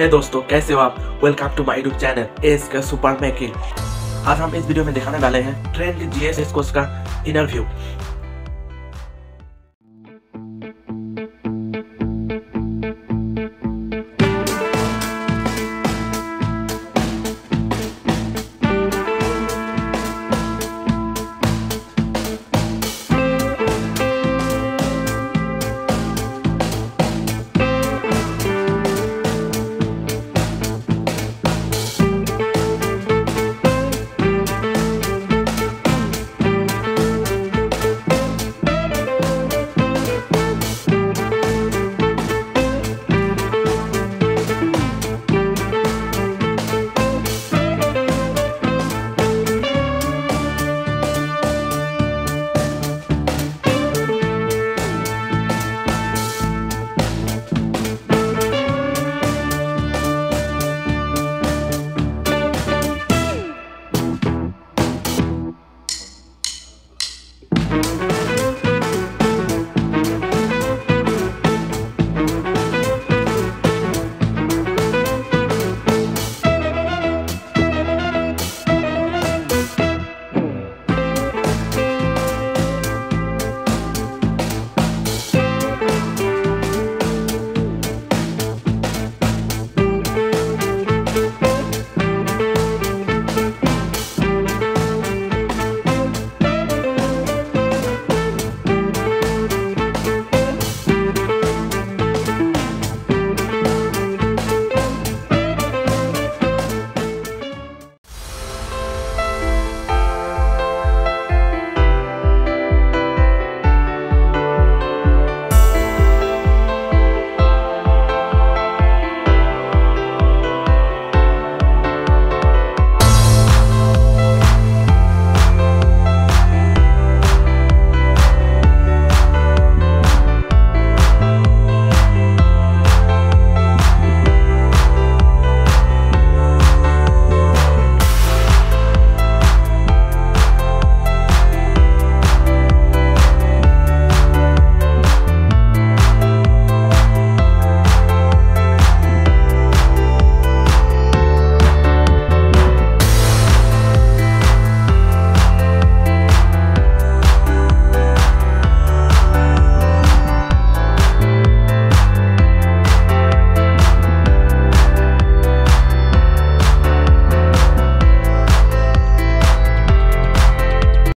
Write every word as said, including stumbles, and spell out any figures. हे hey दोस्तों, कैसे हो आप? Welcome to my YouTube channel ask super making. आज हम इस वीडियो में दिखाने वाले हैं ट्रेंड जीएसएस कोर्स का इंटरव्यू।